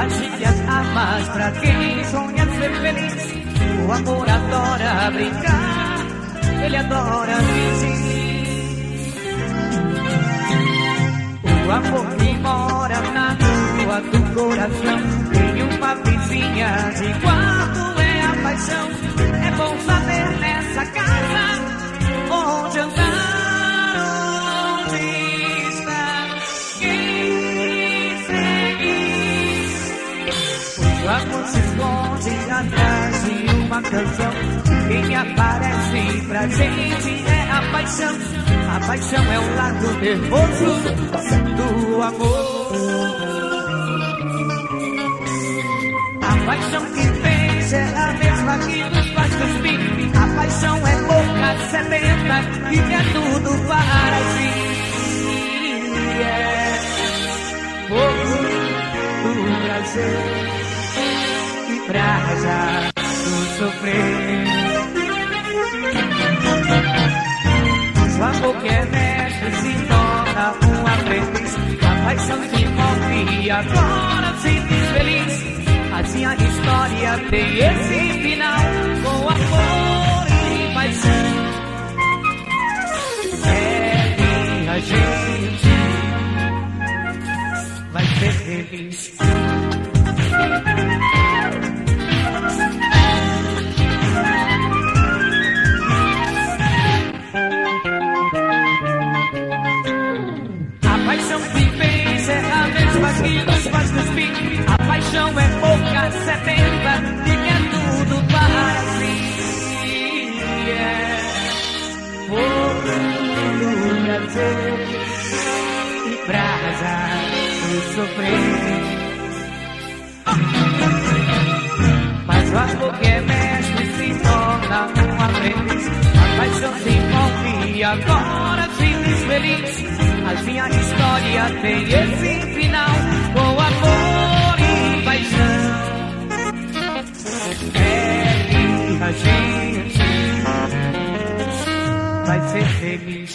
Atire as armas pra quem sonha ser feliz. O amor adora brincar, ele adora fingir. O amor que mora na rua do coração tem uma vizinha de quarto, é a paixão. É bom saber nessa casa onde andar. O amor se esconde atrás de uma canção. Quem aparece pra gente é a paixão. A paixão é o lado nervoso do amor. A paixão que fez é a mesma que nos faz cuspir. A paixão é boca sedenta e é tudo para si. É pouco do prazer e pra arrasar do sofrer. O amor que é mestre se torna um aprendiz. A paixão se envolve e agora se desfeliz. Assim a história tem esse final, com amor e paixão. É minha gente, vai ser feliz. A paixão é pouca, sedenta, fica tudo para si. É pouco prazer e pra arrasar do sofrer. Mas o amor que é mestre se torna um aprendiz. A paixão se envolve e agora se desfeliz. Assim a história tem esse final, com amor e paixão. É minha gente, vai ser feliz.